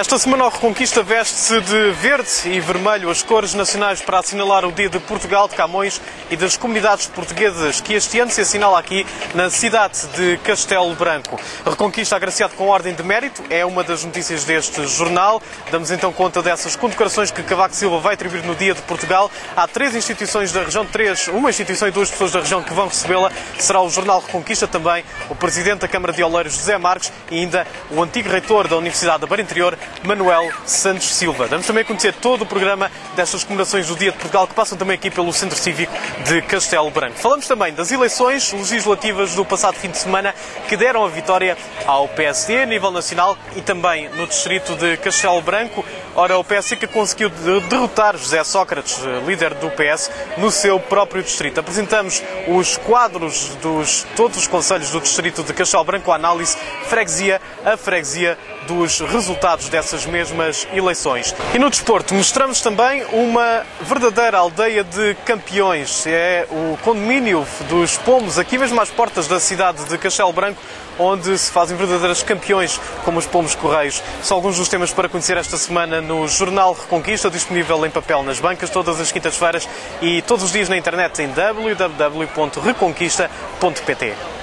Esta semana o Reconquista veste-se de verde e vermelho, as cores nacionais, para assinalar o Dia de Portugal, de Camões e das comunidades portuguesas, que este ano se assinala aqui na cidade de Castelo Branco. A Reconquista, agraciado com ordem de mérito, é uma das notícias deste jornal. Damos então conta dessas condecorações que Cavaco Silva vai atribuir no Dia de Portugal. Há três instituições da região, uma instituição e duas pessoas da região que vão recebê-la. Será o Jornal Reconquista, também o Presidente da Câmara de Oleiros, José Marques, e ainda o antigo Reitor da Universidade da Beira Interior, Manuel Santos Silva. Vamos também conhecer todo o programa destas comemorações do Dia de Portugal, que passam também aqui pelo Centro Cívico de Castelo Branco. Falamos também das eleições legislativas do passado fim de semana, que deram a vitória ao PSD a nível nacional e também no distrito de Castelo Branco. Ora, o PSD que conseguiu derrotar José Sócrates, líder do PS, no seu próprio distrito. Apresentamos os quadros de todos os concelhos do distrito de Castelo Branco, a análise freguesia a freguesia dos resultados dessas mesmas eleições. E no desporto mostramos também uma verdadeira aldeia de campeões. É o condomínio dos Pomos, aqui mesmo às portas da cidade de Castelo Branco, onde se fazem verdadeiros campeões, como os Pomos Correios. São alguns dos temas para conhecer esta semana no Jornal Reconquista, disponível em papel nas bancas todas as quintas-feiras e todos os dias na internet em www.reconquista.pt.